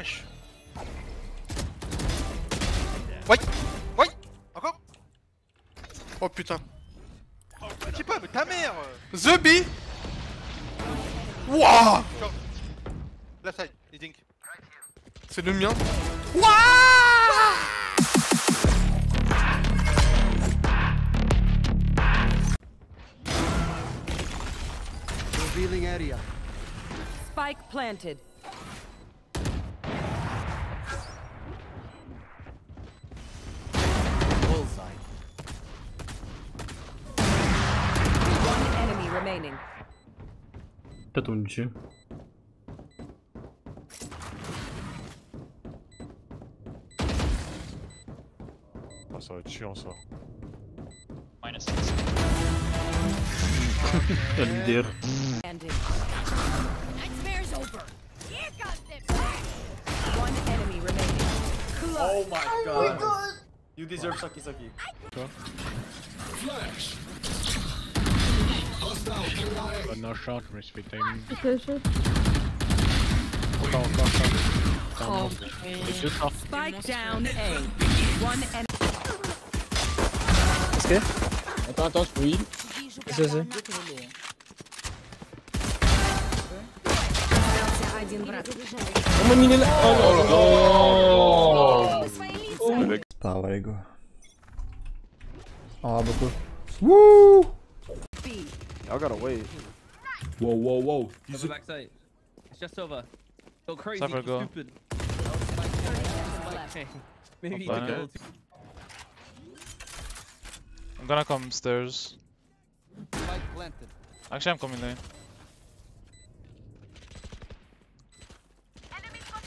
wesh. Ouais. Ouais. Encore. Oh putain. Je sais pas, mais ta mère. The B. Wouah. La side, il dink. C'est le mien. Wouah. Revealing area. Spike planted. Bullseye. One enemy remaining. T'as ton dessus. Oh, ça va être chiant ça. Minus 6. T'as le dire. Nightmare's over. Here comes it. One enemy remaining. Oh my god. You deserve sucky sucky. Flash. But no shot, respecting. Oh, it's just off. Spike down A. One enemy. Okay. Attends, je peux heal. C'est. Давай, го. А, баку. Woo! Y'all gotta wait. Whoa, whoa, whoa. He's back side. It's just over. Go crazy, stupid. Maybe the goal. I'm gonna come stairs. Actually, I'm coming there.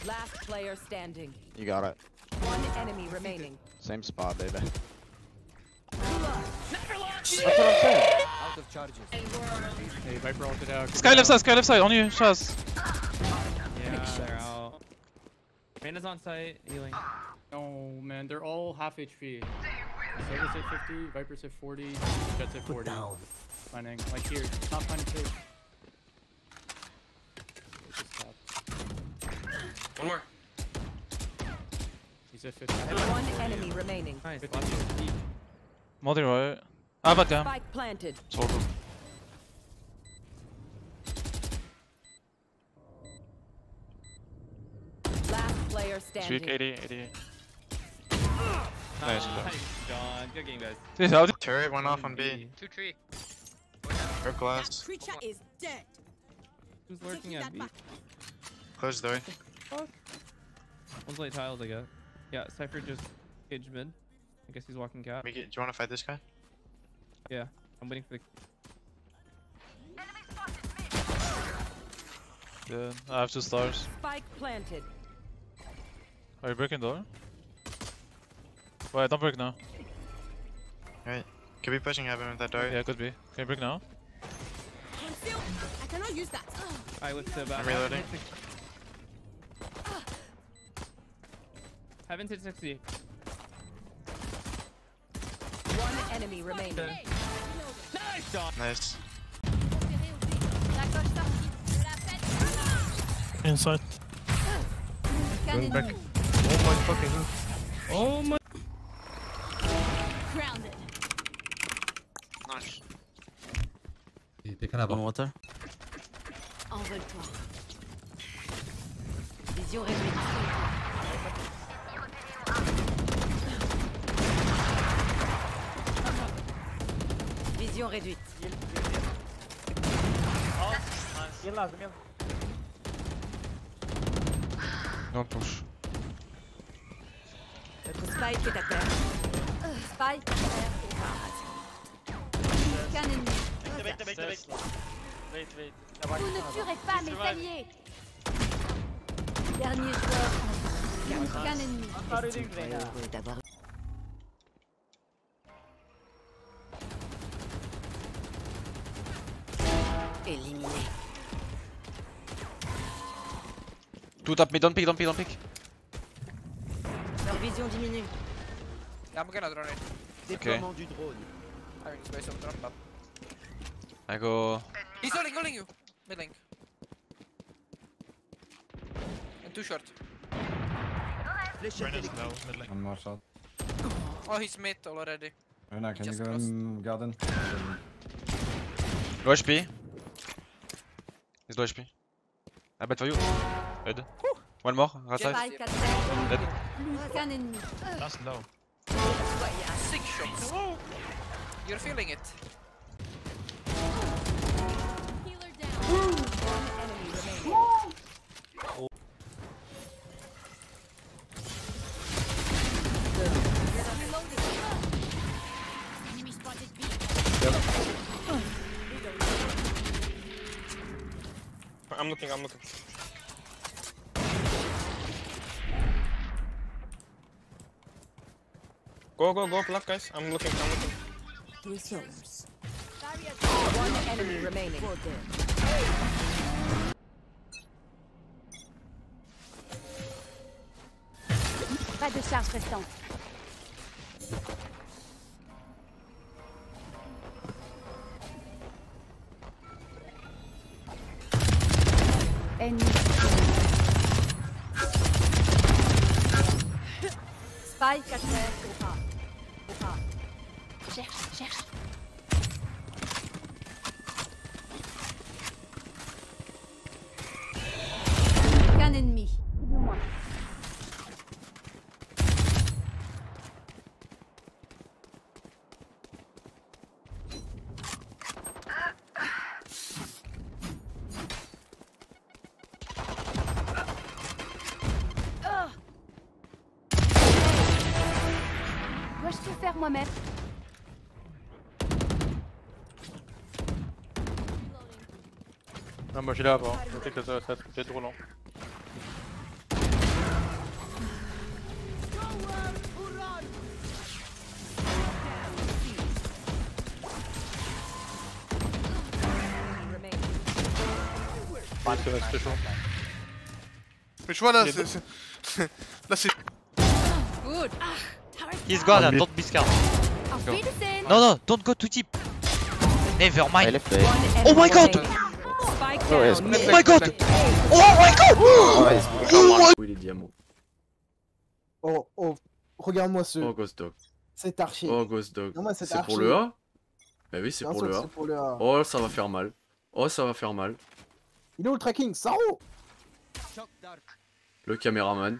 Last player standing. You got it. One enemy remaining. Same spot, baby. Never launch. That's what I'm saying. Out of charges. Hey, Viper ulted out. Sky left side, on you, Shaz. Yeah, they're out. Man is on site, healing. Oh man, they're all half HP. Sagas at 50, Viper's at 40, Jet's at 40. Planning, like here, not planning too. One more. He's at 50. One enemy remaining. Nice. Multi right. Ah, back down. Spike planted. Total. Last player standing. Streak 80, 88. Nice. Gone. Good game, guys. Dude, turret went off on B. 2-3. Her glass. That creature is dead. Who's working at B? Close the door. Fuck. One's late tiles, I guess. Yeah, Cypher just caged mid. I guess he's walking cat. Do you want to fight this guy? Yeah, I'm waiting for the. Enemy spotted mid. Yeah, I have two stars. Spike planted. Are you breaking door? Wait, don't break now. Alright, could be pushing heaven with that door. Yeah, could be. Can you break now? I cannot use that. Alright, let's back. I'm reloading. Heaven's hit 60. One enemy remaining. Nice shot. Nice. Inside. Going back. Oh my fucking god. Oh my. Grounded. Nice. They can have one water. Envole-toi. Vision réveillée. Vision réduite. Non touche. Notre spike est à terre. Spike à terre. Qu'un ennemi. Vous ne tuerez pas mes alliés. Dernier joueur. Qu'un ennemi. Eliminé. Tout up, mais don't pick, don't pick, don't pick. Leur vision diminue. I'm gonna drone it. Déploiement du drone. I'm gonna space on drone map. I go. He's holding you. Mid link. And too short. One more shot. Oh, he's mid already. Rena, can just you go crossed in garden? Low HP. He's low HP. I bet for you. Head. One more, right side. Dead. Last low. Six shots. Oh. You're feeling it. Healer down. One enemy remaining. Enemy spotted B. I'm looking. Go, block guys. I'm looking. Resource. One enemy remaining. Pas de charge restante. Enemy. Spike à terre. Cherche. Qu'un ennemi. Dois-je tout faire moi-même? Non, moi j'ai là avant, je sais que ça peut être trop lent. Ah, c'est chaud. Mais je vois là, c'est. Là c'est. Good! He's gone, don't be scared. Go. No, don't go to deep. Never mind. Oh my god! Oh my god! Oh my god! Où il est diamant? Oh, regarde-moi ce. Oh, Ghost Dog. C'est archi. Oh, Ghost Dog. C'est pour le A? Bah oui, c'est pour le A. Oh, ça va faire mal. Il est où le tracking? Saro! Le caméraman.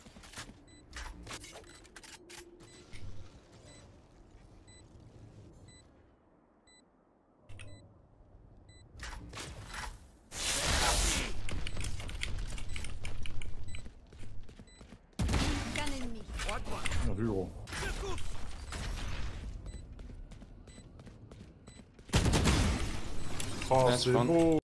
On a vu gros. Oh, c'est beau.